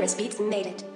Icarus Beats made it.